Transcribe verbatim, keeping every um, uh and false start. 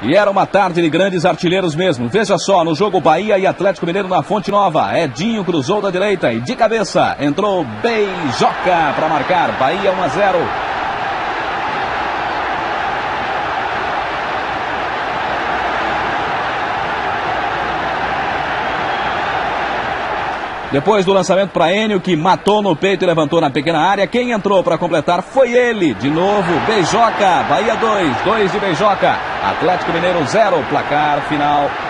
E era uma tarde de grandes artilheiros mesmo. Veja só, no jogo Bahia e Atlético Mineiro na Fonte Nova, Edinho cruzou da direita e de cabeça entrou Beijoca para marcar. Bahia um a zero. Depois do lançamento para Enio, que matou no peito e levantou na pequena área, quem entrou para completar foi ele. De novo, Beijoca. Bahia dois, dois de Beijoca. Atlético Mineiro zero, placar final.